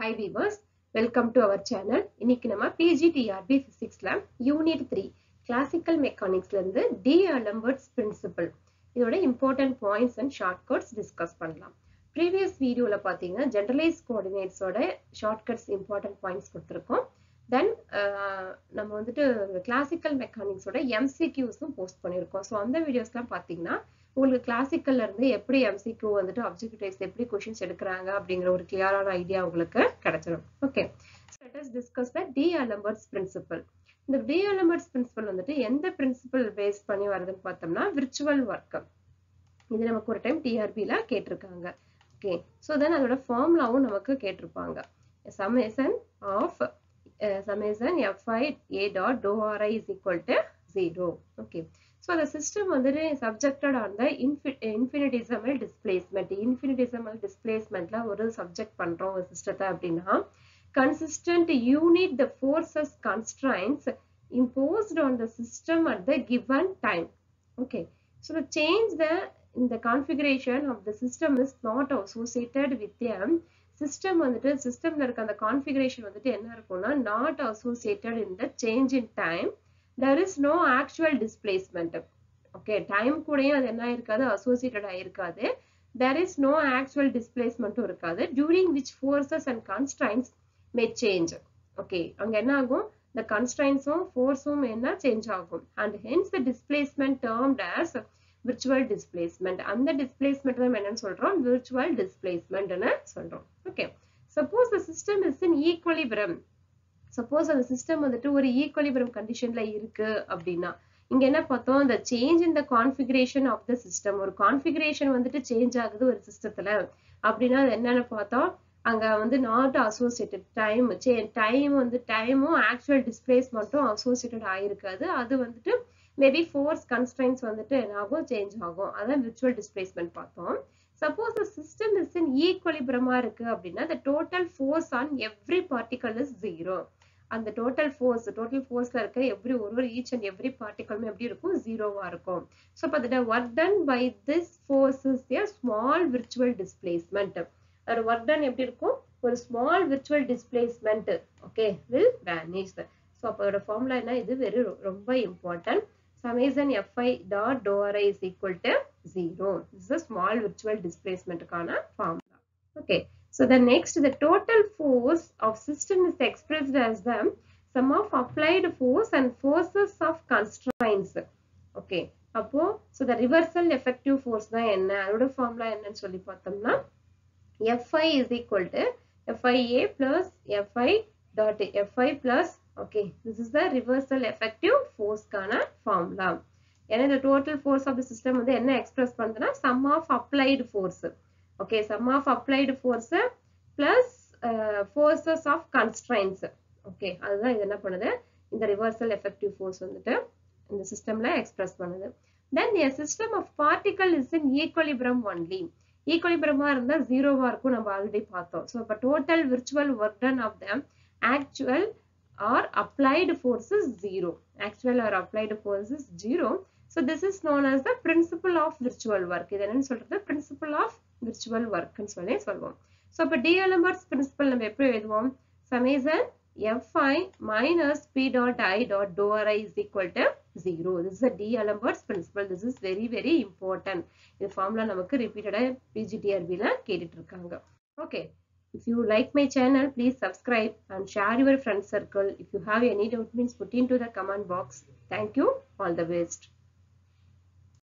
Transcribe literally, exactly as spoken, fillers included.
Hi viewers, welcome to our channel. இன்னைக்கு நம்ம P G T R B Physics-ல Unit three classical mechanics-ல இருந்து D'Alembert's principle இதோட important points and shortcuts discuss பண்ணலாம். Previous video-ல பாத்தீங்க generalized coordinates-ஓட shortcuts important points கொடுத்திருக்கோம். Then நம்ம வந்துட்டு classical mechanics-ஓட M C Qs-ம் post பண்ணிருக்கோம். So அந்த videos-லாம் பாத்தீங்கன்னா உங்களுக்கு கிளாசிக்கல்ல இருந்து எப்படி M C Q வந்துட்டு objective types எப்படி क्वेश्चंस எடுக்கறாங்க அப்படிங்கற ஒரு கிளியரான ஐடியா உங்களுக்கு கிடைச்சிடும். Okay. Let us discuss the D'Alembert's principle. இந்த D'Alembert's principle வந்துட்டு எந்த principle base பண்ணி வருதுன்னு பார்த்தோம்னா virtual work. இது நமக்கு ஒரு டைம் T R B-ல கேட்டிருக்காங்க. ஓகே. சோ தென் அதோட ஃபார்முலாவும் நமக்கு கேட்டிருப்பாங்க. Summation of uh, summation F I A dot dou R I is equal to zero. Okay. So the system is subjected on the infinitesimal displacement. Infinitesimal displacement la oru subject pandrom system tha appadina consistent unit the forces constraints imposed on the system at the given time. Okay, so the change the in the configuration of the system is not associated with the system vandu system la irukka the configuration vandu enna irukona not associated in the change in time. There is no actual displacement. Okay, time கூடயும் அது என்ன இருக்காது associated ஆயிருக்காது. There is no actual displacement இருக்காது during which forces and constraints may change. Okay, அங்க என்ன ஆகும் the constraints um force உம் என்ன change ஆகும் and hence the displacement termed as virtual displacement. அந்த displacement நம்ம என்னன்னு சொல்றோம் virtual displacement ன்னு சொல்றோம். Okay, suppose the system is in equilibrium. Suppose the system வந்துட்டு ஒரு equilibrium conditionல இருக்கு அப்படினா இங்க என்ன பார்த்தோம் the change in the configuration of the system ஒரு configuration வந்துட்டு change ஆகுது ஒரு சிஸ்டத்துல அப்படினா என்னன்னு பார்த்தோம் அங்க வந்து not associated time time வந்து timeம் actual displacementம் associated ஆயிருக்காது அது வந்துட்டு maybe force constraints வந்துட்டு என்னாகும் change ஆகும் அதான் virtual displacement பார்த்தோம். Suppose the system is in equilibrium இருக்கு அப்படினா the total force on every particle is zero. And the total force, the total force la irukka every over each and every particle me eppadi irukum zero va irukum. So appo the work done by this force is a small virtual displacement. Or work done eppadi irukum or small virtual displacement. Okay, will vanish. So appo oda formula enna idu very romba important. Summation F I dot dou R I is equal to zero. This is a small virtual displacement kana formula. Okay. So the next, the total force of system is expressed as the sum of applied force and forces of constraints. Okay. Appo, so the reversal effective force na enna adoda formula enna nu solli paathamna F I is equal to F I A plus F I dot F I plus. Okay. This is the reversal effective force kana formula. And the total force of the system vandu enna express pandana sum of applied force. Okay, sum of applied force plus uh, forces of constraints. Okay, அதுதான் இது என்ன பண்ணுது இந்த reversal effective force வந்துட்டு இந்த சிஸ்டம்ல express பண்ணுது. Then a system of particle is in equilibrium only. Equilibrium இருந்தா ஜீரோவா இருக்கும் நம்ம ஆல்ரெடி பார்த்தோம். So அப்ப total virtual work done of them actual or applied forces zero. Actual or applied forces zero. So this is known as the principle of virtual work. இது என்னன்னு சொல்றது principle of virtual work ன்னு சொல்லி சொல்வோம். So அப்ப D'Alembert's principle நம்ம எப்படி எழுதுவோம் summation F I minus P dot I dot dou R I is equal to zero. This is a D'Alembert's principle. This is very very important. இந்த formula நமக்கு repeated ஆ P G T R B ல கேட்டிட்டு இருக்காங்க. Okay, if you like my channel please subscribe and share your friend circle. If you have any doubt means put into the comment box. Thank you, all the best.